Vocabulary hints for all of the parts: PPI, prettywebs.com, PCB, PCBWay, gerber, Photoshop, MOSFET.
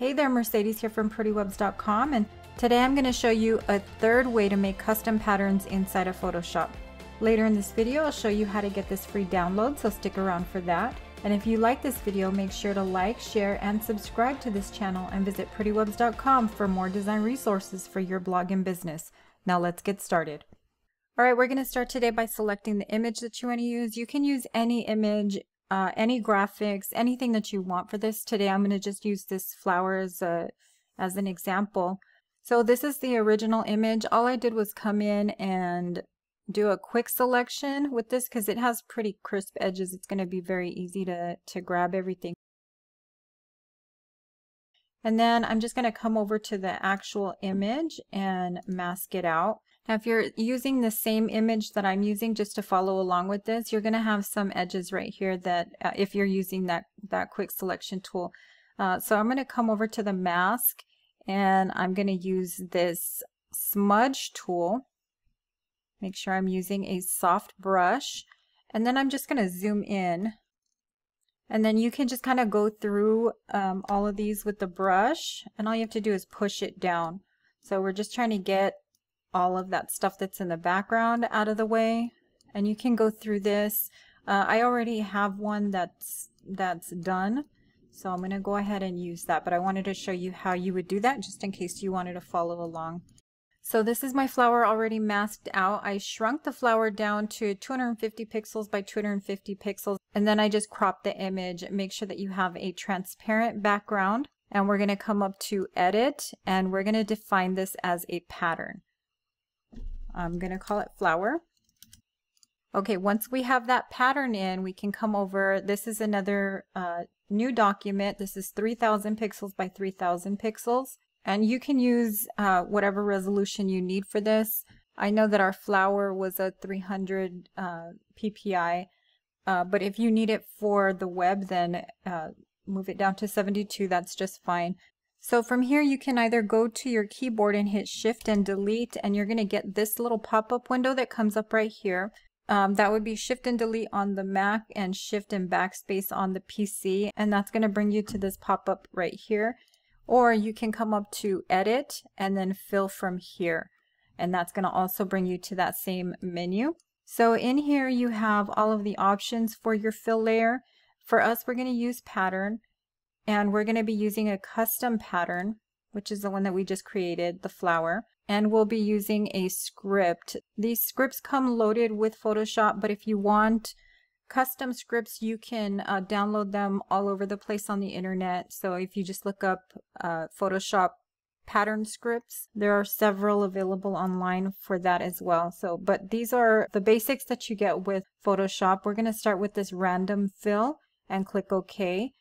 Hey there, Mercedes here from prettywebs.com, and today I'm going to show you a third way to make custom patterns inside of Photoshop. Later in this video I'll show you how to get this free download, so stick around for that. And if you like this video, make sure to like, share, and subscribe to this channel, and visit prettywebs.com for more design resources for your blog and business. Now let's get started. Alright, we're going to start today by selecting the image that you want to use. You can use any image, any graphics, anything that you want for this. Today I'm going to just use this flower as an example. So this is the original image. All I did was come in and do a quick selection with this because it has pretty crisp edges. It's going to be very easy to grab everything. And then I'm just going to come over to the actual image and mask it out. Now, if you're using the same image that I'm using just to follow along with this, you're going to have some edges right here that if you're using that quick selection tool. So I'm going to come over to the mask and I'm going to use this smudge tool. Make sure I'm using a soft brush, and then I'm just going to zoom in, and then you can just kind of go through all of these with the brush, and all you have to do is push it down. So we're just trying to get all of that stuff that's in the background out of the way, and you can go through this. I already have one that's done, so I'm going to go ahead and use that, but I wanted to show you how you would do that just in case you wanted to follow along. So this is my flower already masked out. I shrunk the flower down to 250 pixels by 250 pixels, and then I just cropped the image. Make sure that you have a transparent background, and we're going to come up to edit, and we're going to define this as a pattern. I'm going to call it flower. Okay, once we have that pattern in, we can come over. This is another new document. This is 3000 pixels by 3000 pixels. And you can use whatever resolution you need for this. I know that our flower was a 300 PPI, but if you need it for the web, then move it down to 72. That's just fine. So from here, you can either go to your keyboard and hit Shift and Delete, and you're going to get this little pop-up window that comes up right here. That would be Shift and Delete on the Mac and Shift and Backspace on the PC, and that's going to bring you to this pop-up right here. Or you can come up to Edit and then Fill from here, and that's going to also bring you to that same menu. So in here, you have all of the options for your fill layer. For us, we're going to use Pattern. And we're going to be using a custom pattern, which is the one that we just created, the flower. And we'll be using a script. These scripts come loaded with Photoshop, but if you want custom scripts, you can download them all over the place on the internet. So if you just look up Photoshop pattern scripts, there are several available online for that as well. So, but these are the basics that you get with Photoshop. We're going to start with this random fill and click OK.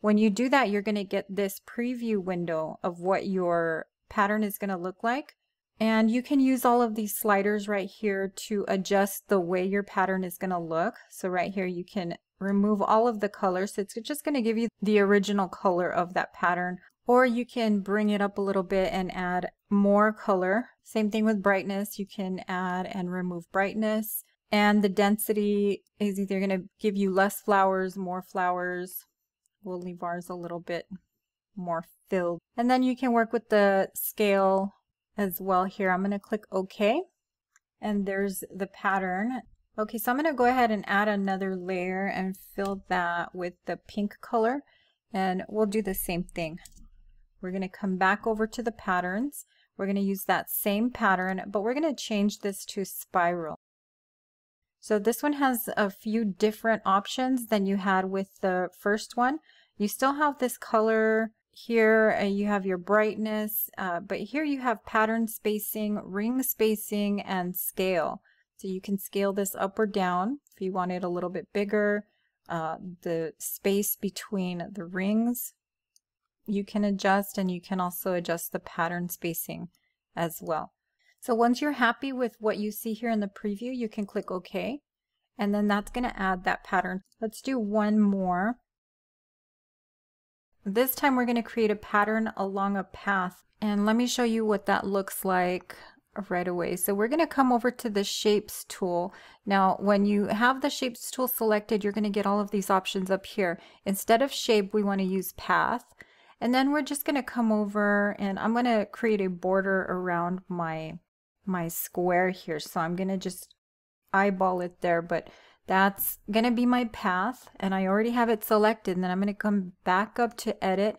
When you do that, you're going to get this preview window of what your pattern is going to look like. And you can use all of these sliders right here to adjust the way your pattern is going to look. So right here, you can remove all of the colors. So it's just going to give you the original color of that pattern. Or you can bring it up a little bit and add more color. Same thing with brightness. You can add and remove brightness. And the density is either going to give you less flowers, more flowers. We'll leave ours a little bit more filled. And then you can work with the scale as well here. I'm going to click OK. And there's the pattern. Okay, so I'm going to go ahead and add another layer and fill that with the pink color. And we'll do the same thing. We're going to come back over to the patterns. We're going to use that same pattern, but we're going to change this to spiral. So this one has a few different options than you had with the first one. You still have this color here, and you have your brightness, but here you have pattern spacing, ring spacing, and scale. So you can scale this up or down if you want it a little bit bigger. The space between the rings you can adjust, and you can also adjust the pattern spacing as well. So once you're happy with what you see here in the preview, you can click OK, and then that's going to add that pattern. Let's do one more. This time we're going to create a pattern along a path, and let me show you what that looks like right away. So we're going to come over to the Shapes tool. Now, when you have the Shapes tool selected, you're going to get all of these options up here. Instead of shape, we want to use path. And then we're just going to come over and I'm going to create a border around my square here. So I'm going to just eyeball it there, but that's going to be my path and I already have it selected. And then I'm going to come back up to edit,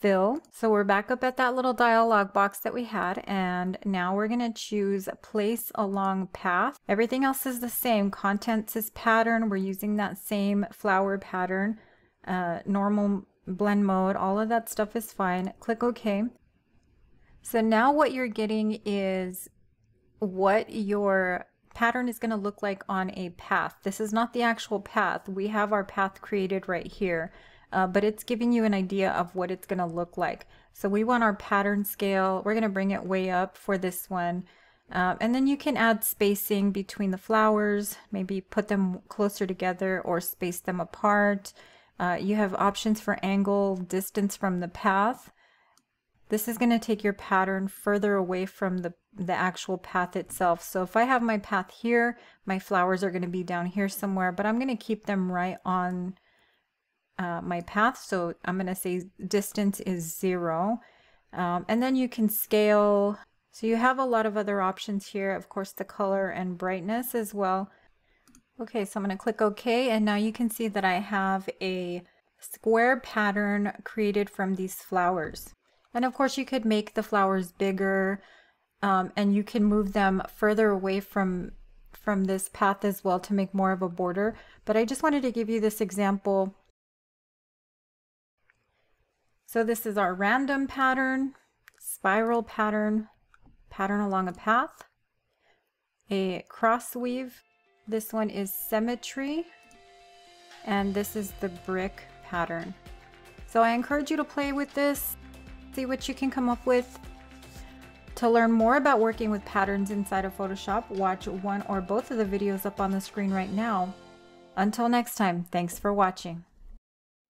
fill. So we're back up at that little dialog box that we had, and now we're going to choose place along path. Everything else is the same. Contents is pattern. We're using that same flower pattern, normal blend mode, all of that stuff is fine. Click OK. So now what you're getting is what your pattern is going to look like on a path. This is not the actual path. We have our path created right here, but it's giving you an idea of what it's going to look like. So we want our pattern scale. We're going to bring it way up for this one. And then you can add spacing between the flowers, maybe put them closer together or space them apart. You have options for angle, distance from the path. This is going to take your pattern further away from the actual path itself. So if I have my path here, my flowers are going to be down here somewhere, but I'm going to keep them right on my path. So I'm going to say distance is 0. And then you can scale. So you have a lot of other options here. Of course, the color and brightness as well. Okay, so I'm going to click OK, and now you can see that I have a square pattern created from these flowers. And of course you could make the flowers bigger, and you can move them further away from this path as well to make more of a border. But I just wanted to give you this example. So this is our random pattern, spiral pattern, pattern along a path, a cross weave. This one is symmetry, and this is the brick pattern. So I encourage you to play with this, see what you can come up with. To learn more about working with patterns inside of Photoshop, watch one or both of the videos up on the screen right now. Until next time, thanks for watching.